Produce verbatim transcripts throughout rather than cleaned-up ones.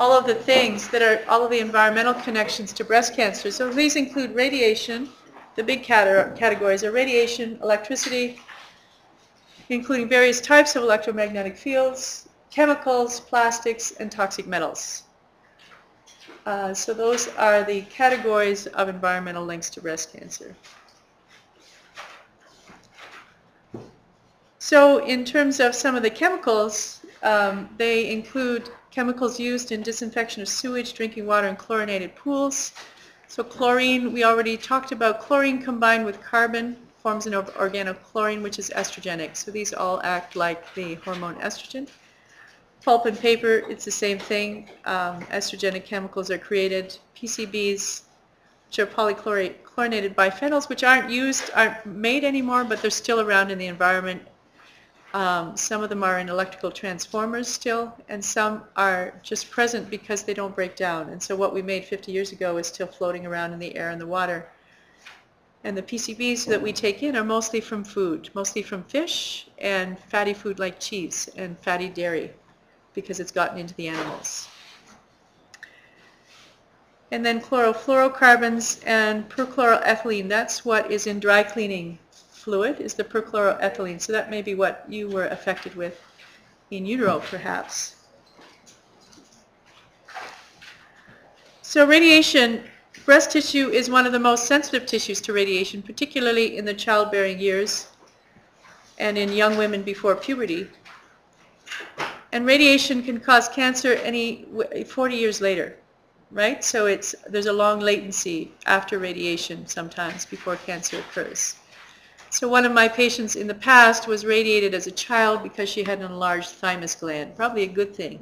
all of the things that are, all of the environmental connections to breast cancer. So these include radiation, the big categories are radiation, electricity, including various types of electromagnetic fields, chemicals, plastics, and toxic metals. Uh, so those are the categories of environmental links to breast cancer. So in terms of some of the chemicals, um, they include chemicals used in disinfection of sewage, drinking water, and chlorinated pools. So chlorine, we already talked about. Chlorine combined with carbon forms an organochlorine, which is estrogenic. So these all act like the hormone estrogen. Pulp and paper, it's the same thing. Um, estrogenic chemicals are created. P C Bs, which are polychlorinated biphenyls, which aren't used, aren't made anymore, but they're still around in the environment. Um, some of them are in electrical transformers still, and some are just present because they don't break down. And so what we made fifty years ago is still floating around in the air and the water. And the P C Bs that we take in are mostly from food, mostly from fish and fatty food like cheese and fatty dairy, because it's gotten into the animals. And then chlorofluorocarbons and perchloroethylene, that's what is in dry cleaning fluid, is the perchloroethylene. So that may be what you were affected with in utero, perhaps. So radiation, breast tissue is one of the most sensitive tissues to radiation, particularly in the childbearing years and in young women before puberty. And radiation can cause cancer any forty years later, right? So it's, there's a long latency after radiation sometimes before cancer occurs. So one of my patients in the past was radiated as a child because she had an enlarged thymus gland, probably a good thing,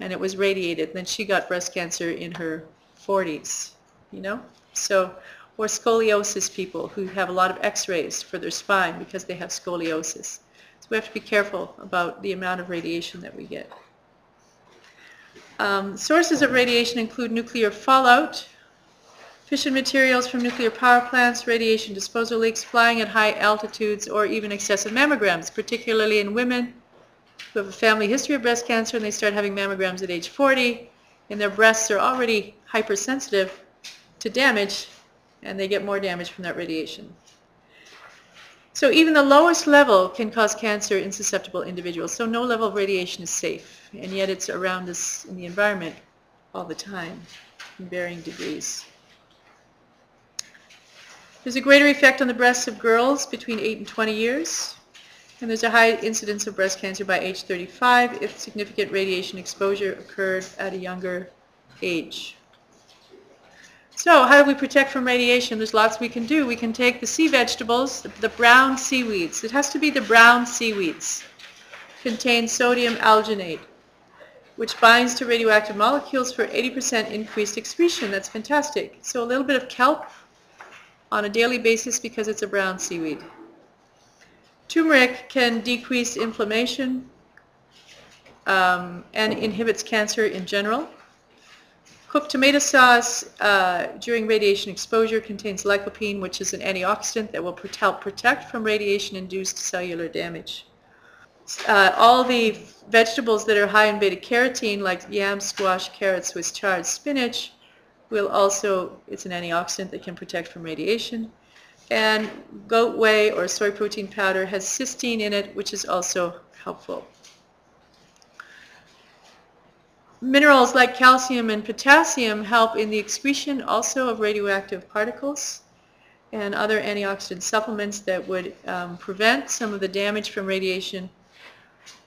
and it was radiated. Then she got breast cancer in her forties, you know? So, or scoliosis people who have a lot of x-rays for their spine because they have scoliosis. We have to be careful about the amount of radiation that we get. Um, sources of radiation include nuclear fallout, fission materials from nuclear power plants, radiation disposal leaks, flying at high altitudes, or even excessive mammograms, particularly in women who have a family history of breast cancer and they start having mammograms at age forty, and their breasts are already hypersensitive to damage, and they get more damage from that radiation. So even the lowest level can cause cancer in susceptible individuals. So no level of radiation is safe, and yet it's around us in the environment all the time in varying degrees. There's a greater effect on the breasts of girls between eight and twenty years, and there's a high incidence of breast cancer by age thirty-five if significant radiation exposure occurred at a younger age. So how do we protect from radiation? There's lots we can do. We can take the sea vegetables, the, the brown seaweeds. It has to be the brown seaweeds. Contain sodium alginate, which binds to radioactive molecules for eighty percent increased excretion. That's fantastic. So a little bit of kelp on a daily basis because it's a brown seaweed. Turmeric can decrease inflammation um, and inhibits cancer in general. Cooked tomato sauce uh, during radiation exposure contains lycopene, which is an antioxidant that will help protect from radiation-induced cellular damage. Uh, all the vegetables that are high in beta-carotene, like yams, squash, carrots, Swiss chard, spinach, will also, it's an antioxidant that can protect from radiation. And goat whey or soy protein powder has cysteine in it, which is also helpful. Minerals like calcium and potassium help in the excretion also of radioactive particles and other antioxidant supplements that would um, prevent some of the damage from radiation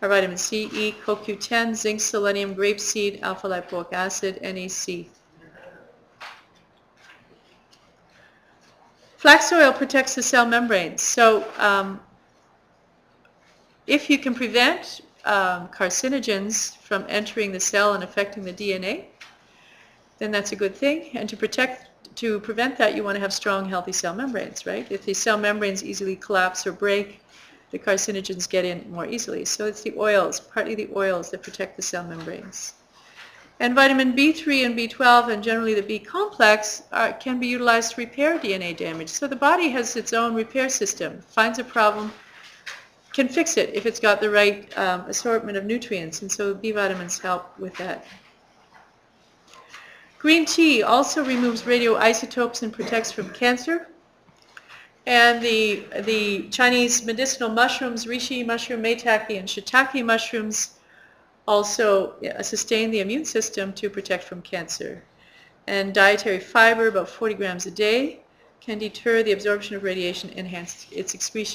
are vitamin C, E, C O Q ten, zinc, selenium, grapeseed, alpha-lipoic acid, N A C. Flax oil protects the cell membranes. So um, if you can prevent Um, carcinogens from entering the cell and affecting the D N A, then that's a good thing. And to protect, to prevent that, you want to have strong, healthy cell membranes, right? If the cell membranes easily collapse or break, the carcinogens get in more easily. So it's the oils, partly the oils that protect the cell membranes. And vitamin B three and B twelve and generally the B complex are, can be utilized to repair D N A damage. So the body has its own repair system, finds a problem, can fix it if it's got the right um, assortment of nutrients, and so B vitamins help with that. Green tea also removes radioisotopes and protects from cancer. And the, the Chinese medicinal mushrooms, reishi mushroom, maitake, and shiitake mushrooms also sustain the immune system to protect from cancer. And dietary fiber, about forty grams a day, can deter the absorption of radiation and enhance its excretion.